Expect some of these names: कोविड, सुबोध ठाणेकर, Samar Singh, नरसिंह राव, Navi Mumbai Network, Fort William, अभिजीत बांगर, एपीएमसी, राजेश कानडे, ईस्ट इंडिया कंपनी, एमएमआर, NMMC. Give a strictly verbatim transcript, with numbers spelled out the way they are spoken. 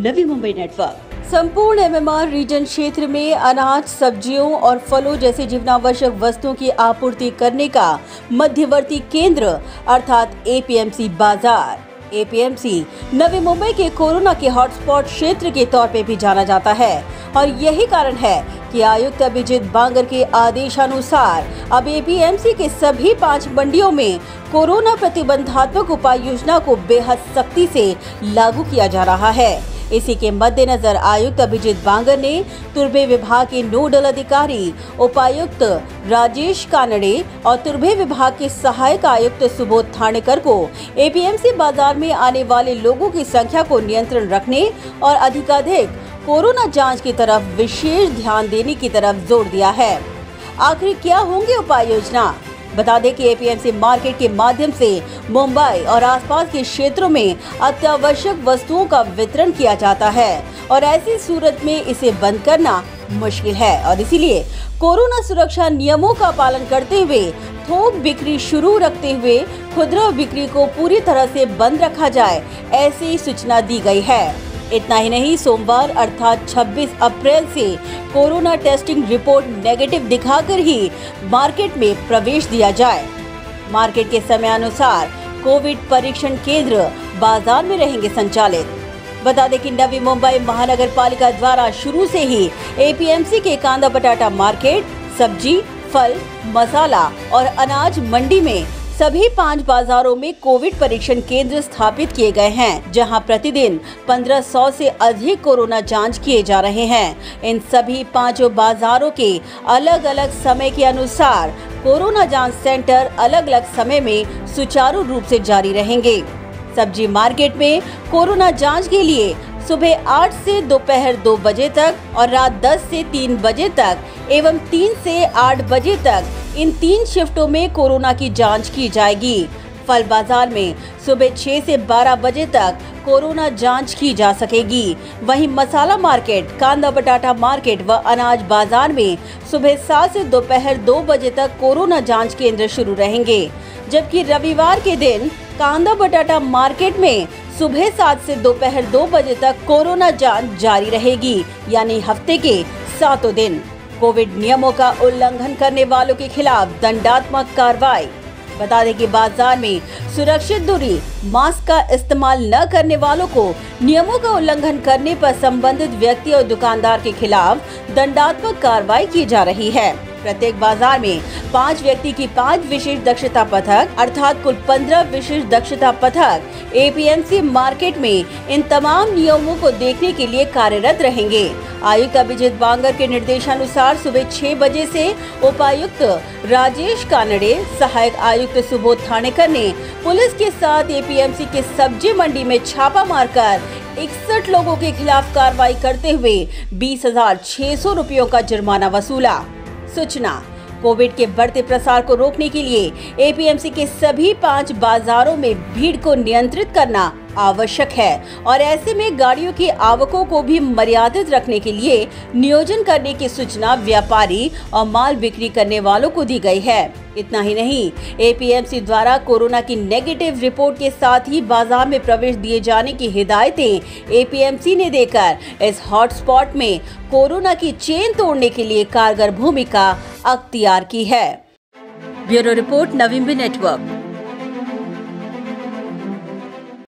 नवी Mumbai network. संपूर्ण एमएमआर region क्षेत्र में अनाज, सब्जियों और फलों जैसे जीवनावश्यक वस्तुओं की आपूर्ति करने का मध्यवर्ती केंद्र अर्थात एपीएमसी बाजार। एपीएमसी नवी मुंबई के कोरोना के हॉटस्पॉट क्षेत्र के तौर पे भी जाना जाता है और यही कारण है कि आयुक्त अभिजीत बांगर के आदेशानुसार अब एपीएमसी के सभी पांच मंडियों में कोरोना प्रतिबंधात्मक उपाय योजना को बेहद सख्ती से लागू किया जा रहा है। इसी के मद्देनजर आयुक्त अभिजीत बांगर ने तुर्भे विभाग के नोडल अधिकारी उपायुक्त राजेश कानडे और तुर्भे विभाग के सहायक आयुक्त सुबोध ठाणेकर को एपीएमसी बाजार में आने वाले लोगों की संख्या को नियंत्रण रखने और अधिकाधिक कोरोना जांच की तरफ विशेष ध्यान देने की तरफ जोर दिया है। आखिर क्या होंगे उपाय योजना? बता दें कि एपीएमसी मार्केट के माध्यम से मुंबई और आसपास के क्षेत्रों में अत्यावश्यक वस्तुओं का वितरण किया जाता है और ऐसी सूरत में इसे बंद करना मुश्किल है और इसीलिए कोरोना सुरक्षा नियमों का पालन करते हुए थोक बिक्री शुरू रखते हुए खुदरा बिक्री को पूरी तरह से बंद रखा जाए, ऐसी सूचना दी गई है। इतना ही नहीं, सोमवार अर्थात छब्बीस अप्रैल से कोरोना टेस्टिंग रिपोर्ट नेगेटिव दिखाकर ही मार्केट में प्रवेश दिया जाए। मार्केट के समयानुसार कोविड परीक्षण केंद्र बाजार में रहेंगे संचालित। बता दें कि नवी मुंबई महानगर पालिका द्वारा शुरू से ही एपीएमसी के कांदा बटाटा मार्केट, सब्जी, फल, मसाला और अनाज मंडी में सभी पांच बाजारों में कोविड परीक्षण केंद्र स्थापित किए गए हैं, जहां प्रतिदिन पंद्रह सौ से अधिक कोरोना जांच किए जा रहे हैं। इन सभी पांचों बाजारों के अलग अलग समय के अनुसार कोरोना जांच सेंटर अलग अलग समय में सुचारू रूप से जारी रहेंगे। सब्जी मार्केट में कोरोना जांच के लिए सुबह आठ से दोपहर दो बजे तक और रात दस से तीन बजे तक एवं तीन से आठ बजे तक, इन तीन शिफ्टों में कोरोना की जांच की जाएगी। फल बाजार में सुबह छह से बारह बजे तक कोरोना जांच की जा सकेगी। वहीं मसाला मार्केट, कांदा बटाटा मार्केट व अनाज बाजार में सुबह सात से दोपहर दो बजे तक कोरोना जांच केंद्र शुरू रहेंगे, जबकि रविवार के दिन कांदा बटाटा मार्केट में सुबह सात से दोपहर दो बजे तक कोरोना जांच जारी रहेगी, यानी हफ्ते के सातों दिन। कोविड नियमों का उल्लंघन करने वालों के खिलाफ दंडात्मक कार्रवाई। बता दें कि बाजार में सुरक्षित दूरी, मास्क का इस्तेमाल न करने वालों को नियमों का उल्लंघन करने पर संबंधित व्यक्ति और दुकानदार के खिलाफ दंडात्मक कार्रवाई की जा रही है। प्रत्येक बाजार में पांच व्यक्ति की पांच विशेष दक्षता पथक अर्थात कुल पंद्रह विशेष दक्षता पथक एपीएमसी मार्केट में इन तमाम नियमों को देखने के लिए कार्यरत रहेंगे। आयुक्त अभिजीत बांगर के निर्देशानुसार सुबह छह बजे से उपायुक्त राजेश कानडे, सहायक आयुक्त सुबोध ठाणेकर ने पुलिस के साथ एपीएमसी के सब्जी मंडी में छापा मारकर इकसठ लोगों के खिलाफ कार्रवाई करते हुए बीस हजार छह सौ रुपयों का जुर्माना वसूला। सूचना, कोविड के बढ़ते प्रसार को रोकने के लिए एपीएमसी के सभी पांच बाजारों में भीड़ को नियंत्रित करना आवश्यक है और ऐसे में गाड़ियों की आवकों को भी मर्यादित रखने के लिए नियोजन करने की सूचना व्यापारी और माल बिक्री करने वालों को दी गई है। इतना ही नहीं, एपीएमसी द्वारा कोरोना की नेगेटिव रिपोर्ट के साथ ही बाजार में प्रवेश दिए जाने की हिदायतें एपीएमसी ने देकर इस हॉटस्पॉट में कोरोना की चेन तोड़ने के लिए कारगर भूमिका अख्तियार की है। Bureau report, Navi Mumbai network.